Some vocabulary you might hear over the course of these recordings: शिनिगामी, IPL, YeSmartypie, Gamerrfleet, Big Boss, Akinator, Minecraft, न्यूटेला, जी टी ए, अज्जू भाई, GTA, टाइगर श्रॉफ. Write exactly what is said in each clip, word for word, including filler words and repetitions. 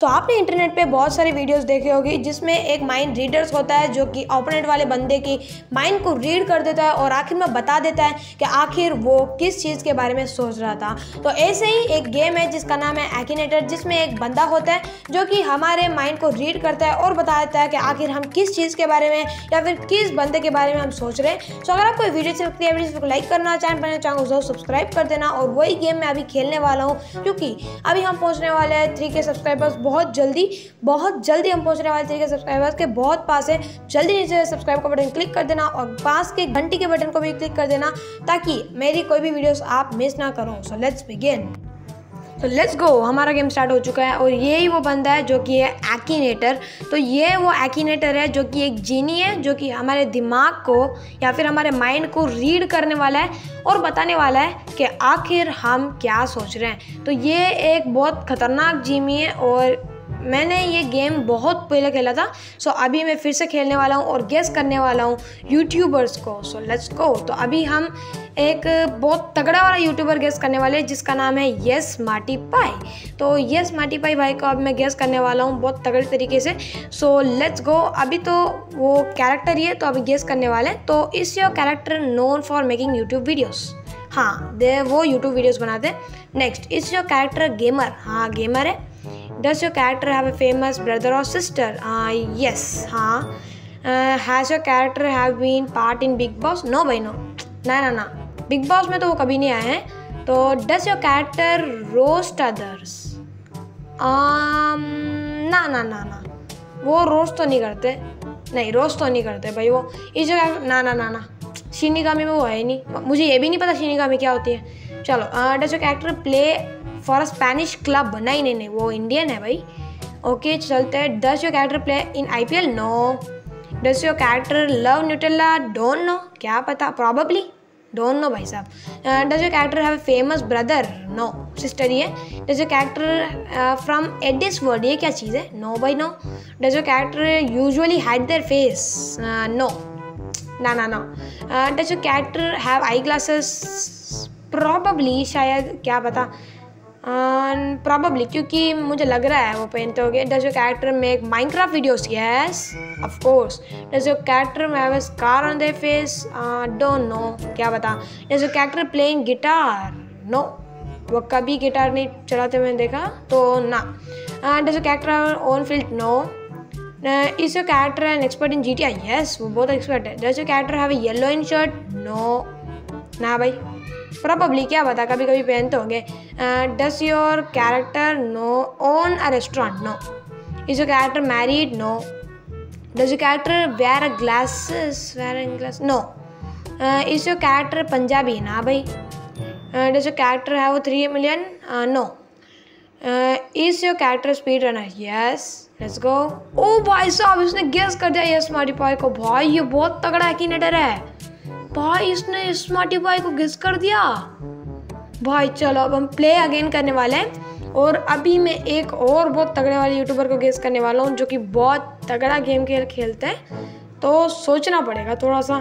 तो आपने इंटरनेट पे बहुत सारे वीडियोस देखे होंगे जिसमें एक माइंड रीडर्स होता है जो कि ओपोनेंट वाले बंदे की माइंड को रीड कर देता है और आखिर में बता देता है कि आखिर वो किस चीज़ के बारे में सोच रहा था। तो ऐसे ही एक गेम है जिसका नाम है एकिनेटर, जिसमें एक बंदा होता है जो कि हमारे माइंड को रीड करता है और बता देता है कि आखिर हम किस चीज़ के बारे में या फिर किस बंदे के बारे में हम सोच रहे हैं। सो अगर आपको वीडियो से लगती है वीडियो को लाइक करना, चैनल पर चाहूँ जरूर सब्सक्राइब कर देना। और वही गेम मैं अभी खेलने वाला हूँ क्योंकि अभी हम पहुँचने वाले हैं थ्री के सब्सक्राइबर्स। बहुत जल्दी बहुत जल्दी हम पहुंचने वाले तरीके सब्सक्राइबर्स के बहुत पास है। जल्दी नीचे सब्सक्राइब का बटन क्लिक कर देना और पास के घंटी के बटन को भी क्लिक कर देना ताकि मेरी कोई भी वीडियोस आप मिस ना करो। So let's begin. तो लेट्स गो, हमारा गेम स्टार्ट हो चुका है और यही वो बंदा है जो कि है एकिनेटर। तो ये वो एकिनेटर है जो कि एक जीनी है जो कि हमारे दिमाग को या फिर हमारे माइंड को रीड करने वाला है और बताने वाला है कि आखिर हम क्या सोच रहे हैं। तो ये एक बहुत ख़तरनाक जीनी है और मैंने ये गेम बहुत पहले खेला था। सो so, अभी मैं फिर से खेलने वाला हूँ और गेस करने वाला हूँ यूट्यूबर्स को। So let's go. तो अभी हम एक बहुत तगड़ा वाला यूट्यूबर गेस करने वाले हैं जिसका नाम है YeSmartypie। तो YeSmartypie भाई को अब मैं गेस करने वाला हूँ बहुत तगड़े तरीके से। So let's go. अभी तो वो कैरेक्टर ही है तो अभी गेस करने वाले हैं। तो is your character known for making YouTube videos. हाँ दे वो यूट्यूब वीडियोज़ बनाते हैं। Next, is your character gamer. हाँ गेमर है। Does your character have a famous brother or sister? Uh, yes. हाँ. Uh, has your character have been part in Big Boss? No भाई no. ना ना ना. Big Boss में तो वो कभी नहीं आए हैं। तो does your character roast others? Um, ना ना ना ना. वो roast तो नहीं करते. नहीं roast तो नहीं करते भाई वो. इस जगह ना ना ना ना. शिनिगामी में वो है नहीं। मुझे ये भी नहीं पता शिनिगामी क्या होती है। चलो. Uh, does your character play for a Spanish club? नहीं नहीं नहीं वो इंडियन है भाई। ओके okay, चलते हैं। Does your character play in I P L? No. Does your character love न्यूटेला? Don't know. क्या पता, प्रॉबेबली डोंट नो भाई साहब। Does your character have famous brother? No, sister ही है। Does your character from Aedes word? ये क्या चीज़ है? नो भाई no. Does your character usually hide their face? No ना ना no. Does your character have eye glasses? Probably, शायद, क्या पता, प्रॉबेबली uh, क्योंकि मुझे लग रहा है वो पहनते हो गए। Does your character make Minecraft videos? Yes of course. Does your character have a scar on their face? Don't know, क्या बता। Does your character playing guitar? No, वो कभी गिटार नहीं चलाते मैंने देखा तो ना। Does your character on field? No. Is your character an expert in जी टी ए? Yes, वो बहुत एक्सपर्ट है। Does your character have a yellow in shirt? No ना भाई, प्रॉबेबली, क्या बता, कभी कभी पहनते होंगे। Does your character no own a restaurant? No. Is your character married? No. Does your character wear a glasses? Wear in glass? No. Is your character Punjabi? ना भाई। Does your character have three million? No. Is your character speed runner? Yes. Let's go. ओ भाई साहब, इसने guess कर दिया YeSmartypie को। भाई ये बहुत तगड़ा एकिनेटर है भाई, इसने YeSmartypie को गेस कर दिया भाई। चलो अब हम प्ले अगेन करने वाले हैं और अभी मैं एक और बहुत तगड़े वाले यूट्यूबर को गेस करने वाला हूँ जो कि बहुत तगड़ा गेम खेल खेलते हैं। तो सोचना पड़ेगा थोड़ा सा।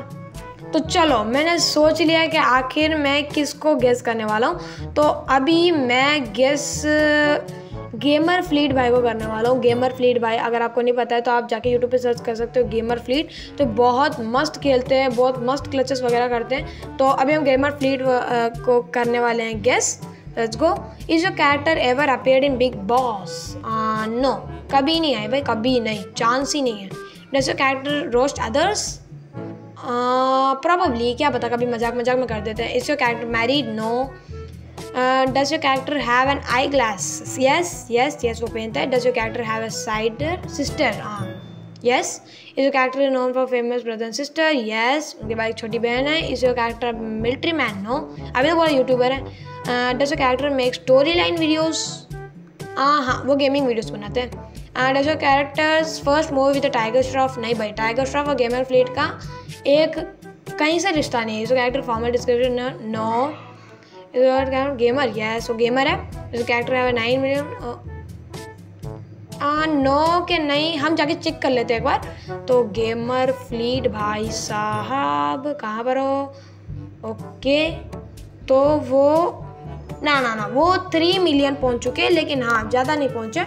तो चलो, मैंने सोच लिया कि आखिर मैं किसको गेस करने वाला हूँ। तो अभी मैं गेस गेमरफ्लीट भाई को करने वाला हूँ। गेमरफ्लीट भाई, अगर आपको नहीं पता है तो आप जाके यूट्यूब पे सर्च कर सकते हो गेमरफ्लीट। तो बहुत मस्त खेलते हैं, बहुत मस्त क्लचेस वगैरह करते हैं। तो अभी हम गेमरफ्लीट को करने वाले हैं guess. Let's go. Is your character ever appeared in Bigg Boss? No, कभी नहीं आए भाई, कभी नहीं, चांस ही नहीं है। Does your character roast others? Probably, क्या पता, कभी मजाक मजाक में कर देते हैं। Is your character married? No. Does your character have an eye glass? Yes yes yes, वो पहनता है। Does your character have a cider sister? Yes. Is your character known for famous brother and sister? Yes, उनके बाद एक छोटी बहन है। Is your character military man? No, अभी तो बोला यूट्यूबर है। Does your character make story line videos? हाँ, वो गेमिंग वीडियोज़ बनाते हैं। Does your character's first movie with टाइगर श्रॉफ? नहीं भाई, टाइगर श्रॉफ और गेमरफ्लीट का एक कहीं से रिश्ता नहीं है। Is your character formal description? No. Gamer? Yes, वो गेमर है। कैरेक्टर है नाइन मिलियन? नो के नहीं, हम जाके चेक कर लेते हैं एक बार। तो गेमरफ्लीट भाई साहब कहाँ पर हो? ओके, तो वो ना ना ना वो थ्री मिलियन पहुँच चुके हैं लेकिन हाँ ज़्यादा नहीं पहुँचे।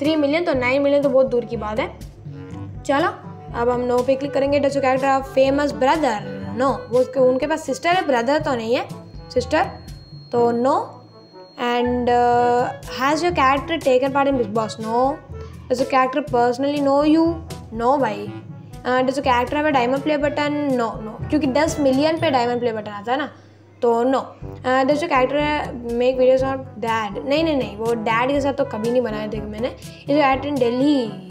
थ्री मिलियन तो नाइन मिलियन तो बहुत दूर की बात है। चलो अब हम नो पे क्लिक करेंगे। Does character of famous brother, no वो उनके पास सिस्टर है, ब्रदर तो नहीं है, सिस्टर तो no. And has your character taken part in Bigg Boss, no. Does your character personally know you, no भाई। Does your character have a diamond play button, no no, क्योंकि दस million पे diamond play button आता है ना, तो no. Does your character make videos of dad, नहीं नहीं नहीं वो डैड के साथ तो कभी नहीं बनाए थे मैंने। Is your character in Delhi,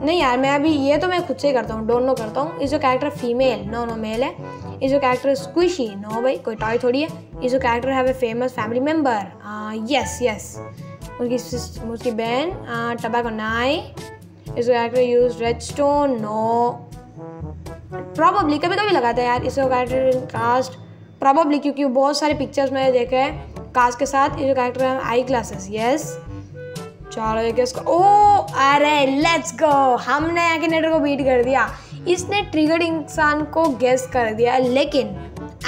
नहीं यार मैं अभी ये तो मैं खुद से ही करता हूँ, डोंट नो करता हूँ। Is your character female, no no male है। Is your character squishy, no भाई कोई टॉय थोड़ी है। Is your character have a famous family member, yes yes उसकी उसकी बहन, टबैको नाई। Is your character use red stone, no probably कभी कभी लगाता है यार। Is your character cast, probably क्योंकि बहुत सारे पिक्चर्स मैंने देखे हैं कास्ट के साथ। Is your character have eye glasses, yes. चलो ये गेस करो, ओ अरे लेट्स गो, हमने एकिनेटर को बीट कर दिया। इसने ट्रिगर्ड इंसान को गेस कर दिया, लेकिन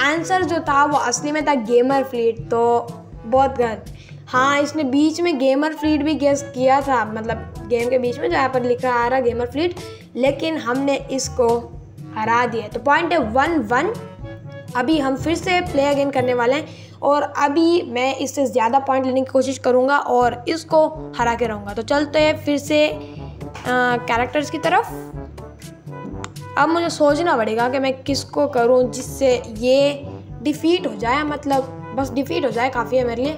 आंसर जो था वो असली में था गेमरफ्लीट, तो बहुत गलत। हाँ इसने बीच में गेमरफ्लीट भी गेस किया था, मतलब गेम के बीच में जहाँ पर लिखा आ रहा गेमरफ्लीट, लेकिन हमने इसको हरा दिया। तो पॉइंट है वन वन। अभी हम फिर से प्ले अगेन करने वाले हैं और अभी मैं इससे ज़्यादा पॉइंट लेने की कोशिश करूँगा और इसको हरा के रहूँगा। तो चलते हैं फिर से कैरेक्टर्स की तरफ। अब मुझे सोचना पड़ेगा कि मैं किसको करूँ जिससे ये डिफीट हो जाए, मतलब बस डिफीट हो जाए, काफ़ी है मेरे लिए।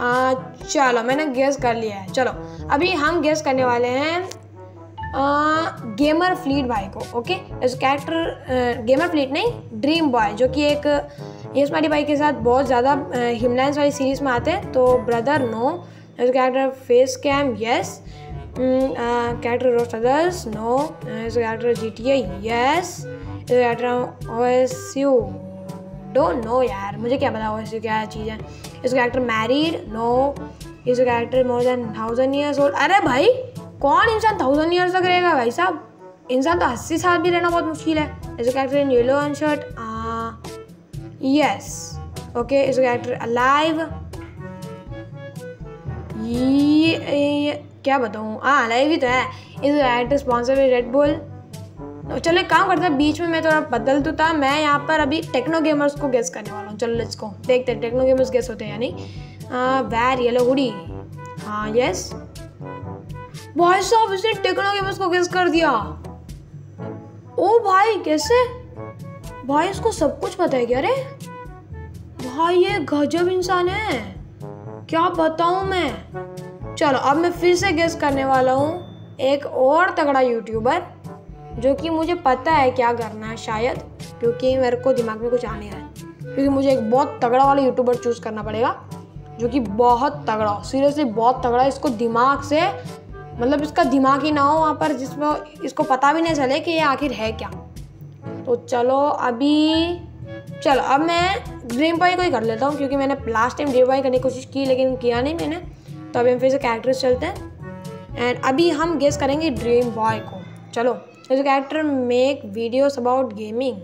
आ, चलो मैंने गेस कर लिया है। चलो अभी हम गेस करने वाले हैं गेमरफ्लीट भाई को, ओके। इस कैरेक्टर गेमरफ्लीट नहीं, ड्रीम बॉय, जो कि एक येस्मार्टीपाई के साथ बहुत ज़्यादा हिमलाइंस वाली सीरीज़ में आते हैं, तो ब्रदर नो। इस character face cam, yes. Character roast others, no. इस कैरेक्टर जीटीए, यस। इस कैरेक्टर ओएसयू, डोंट नो यार मुझे क्या पता ओएसयू क्या चीज़ है। इस कैरेक्टर मैरिड, नो। इस character more than thousand years old, अरे भाई कौन इंसान थाउजेंड ईयर्स तक रहेगा भाई साहब, इंसान तो अस्सी साल भी रहना बहुत मुश्किल है। इस character in yellow and shirt, yes okay. इस कैरेक्टर अलाइव, ये क्या बताऊँ, हाँ अलाइव ही तो है। इस कैरेक्टर स्पॉन्सर है रेड बुल। चलो एक काम करता, बीच में मैं थोड़ा बदल दूता, मैं यहाँ पर अभी टेक्नो गेमर्स को गेस करने वाला हूँ। चलो लेट्स गो, देखते हैं टेक्नो गेमर्स गेस होते हैं या नहीं। वैर येलो हुडी, हाँ यस। भाई साहब इसने टेक्नो गेमर्स को गेस कर दिया, ओ भाई कैसे भाई, इसको सब कुछ पता है क्या रे भाई, ये गजब इंसान है क्या बताऊँ मैं। चलो अब मैं फिर से गेस करने वाला हूँ एक और तगड़ा यूट्यूबर, जो कि मुझे पता है क्या करना है शायद, क्योंकि मेरे को दिमाग में कुछ आने है, क्योंकि मुझे एक बहुत तगड़ा वाला यूट्यूबर चूज़ करना पड़ेगा जो कि बहुत तगड़ा हो, सीरियसली बहुत तगड़ा, इसको दिमाग से मतलब इसका दिमाग ही ना हो वहाँ पर, जिसमें इसको पता भी नहीं चले कि ये आखिर है क्या। तो चलो अभी चलो अब मैं ड्रीम बॉय को ही कर लेता हूँ, क्योंकि मैंने लास्ट टाइम ड्रीम बॉय करने की कोशिश की लेकिन किया नहीं मैंने। तो अभी हम फिर से कैरेक्टर्स चलते हैं एंड अभी हम गेस करेंगे ड्रीम बॉय को। चलो जो character make videos about gaming,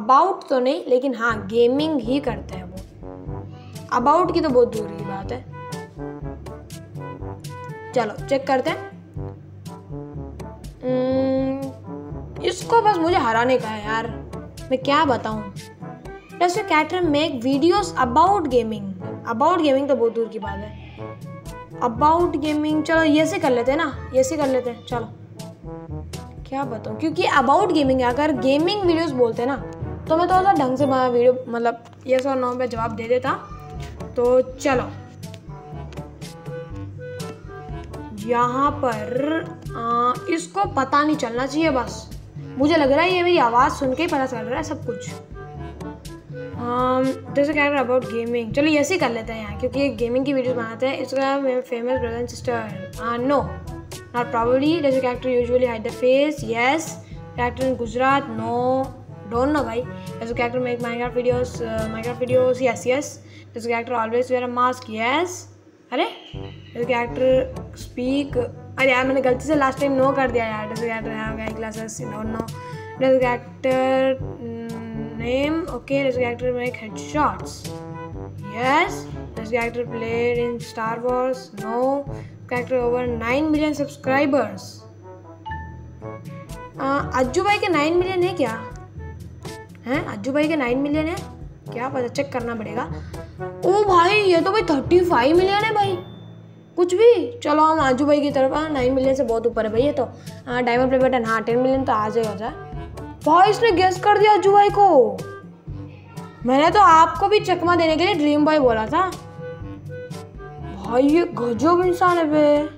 about तो नहीं लेकिन हाँ गेमिंग ही करते हैं वो, अबाउट की तो बहुत दूर की बात है। चलो चेक करते हैं, इसको बस मुझे हराने का है यार, मैं क्या बताऊं। Does your character make videos about gaming, about gaming तो बहुत दूर की बात है, अबाउट गेमिंग चलो ये से कर लेते हैं ना, ये से कर लेते हैं। चलो क्या बताऊं, क्योंकि अबाउट गेमिंग अगर गेमिंग वीडियोस बोलते हैं ना तो मैं थोड़ा सा ढंग से बना वीडियो मतलब ये सौ नौ पे जवाब दे देता। तो चलो यहाँ पर आ, इसको पता नहीं चलना चाहिए, बस मुझे लग रहा है ये मेरी आवाज़ सुन के ही पता चल रहा है सब कुछ। जैसे कैरेक्टर अबाउट गेमिंग, चलो ऐसे ही कर लेते हैं यहाँ, क्योंकि ये गेमिंग की वीडियोस बनाते हैं। इसका famous brother and sister, no not probably. जैसे character usually hide the face, yes. Character in Gujarat, no don't know भाई। जैसे character make Minecraft videos, Minecraft videos, yes yes. जैसे character always wear a mask, yes. अरे जैसे character speak, अरे यार मैंने गलती से लास्ट टाइम नो कर दिया यार। Does character have eye glasses, don't know. Does character name, okay. Does character make headshots, yes. Does the actor played in Star Wars? No. Character over nine million subscribers. अज्जू भाई के nine million है क्या? हैं अज्जू भाई के nine million है क्या? पता चेक करना पड़ेगा। ओ भाई ये तो भाई thirty-five मिलियन है भाई, कुछ भी। चलो हम अज्जू भाई की तरफ। हाँ नाइन मिलियन से बहुत ऊपर है भाई ये तो। हाँ डायमंड प्ले बटन, हाँ टेन मिलियन तो आज ही हो जाए भाई। इसने गेस कर दिया अज्जू भाई को। मैंने तो आपको भी चकमा देने के लिए ड्रीम बॉय बोला था भाई। ये गजब इंसान है बे,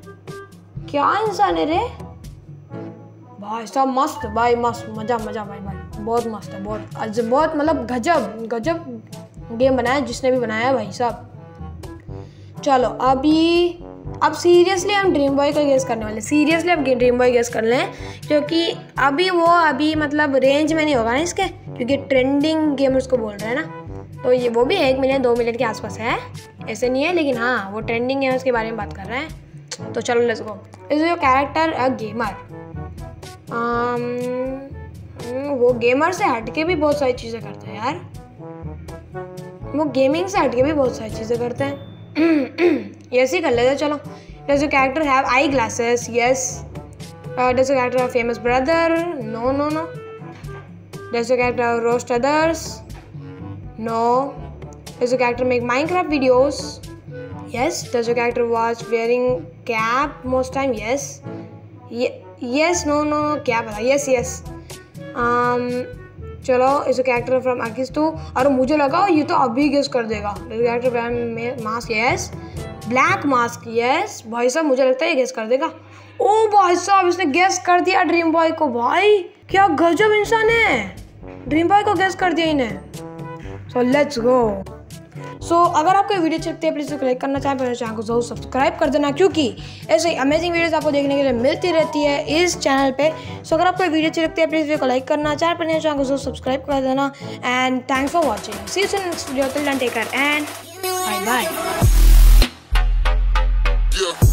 क्या इंसान है रे भाई साहब। मस्त भाई, मस्त मजा मजा भाई भाई बहुत मस्त है, बहुत आज बहुत मतलब गजब गजब गेम बनाया जिसने भी बनाया भाई साहब। चलो अभी अब सीरियसली हम ड्रीम बॉय का गेस करने वाले। सीरियसली अब ड्रीम बॉय गेस कर लें क्योंकि अभी वो अभी मतलब रेंज में नहीं होगा ना इसके, क्योंकि ट्रेंडिंग गेमर्स को बोल रहे हैं ना। तो ये वो भी एक मिलियन दो मिलियन के आसपास है, ऐसे नहीं है, लेकिन हाँ वो ट्रेंडिंग है उसके बारे में बात कर रहे हैं। तो चलो let's go. Is your character a gamer? वो गेमर से हटके भी बहुत सारी चीज़ें करते हैं यार, वो गेमिंग से हटके भी बहुत सारी चीज़ें करते हैं। ऐसे ही कर लेते। चलो does your character have eye glasses? Yes. Does your character have famous brother? No no no. Does your character roast others? No. Does your character make Minecraft videos? Yes. Does your character was wearing cap most time? Yes. Yes no no क्या पता। Yes yes. चलो इस character from अकिस्तो। और मुझे लगा ये तो अभी गेस कर देगा। Character from mask? Yes. Black mask? Yes. भाई साहब मुझे लगता है ये गेस कर देगा। ओ भाई साहब इसने गेस कर दिया ड्रीम बॉय को भाई, क्या गजब इंसान है। ड्रीम बॉय को गेस कर दिया इन्हें। सो लेट्स गो। सो so, अगर आपको वीडियो अच्छी लगती है प्लीज़ लाइक करना चाहें, मेरे चैनल को जरूर सब्सक्राइब कर देना क्योंकि ऐसे ही अमेजिंग वीडियोस आपको देखने के लिए मिलती रहती है इस चैनल पे। सो so, अगर आपको वीडियो अच्छी लगती है प्लीज़ वीडियो को लाइक करना चाहें, मेरे चैनल को जरूर सब्सक्राइब कर देना। And thanks for watching. See you in next video. Till then take care and bye bye.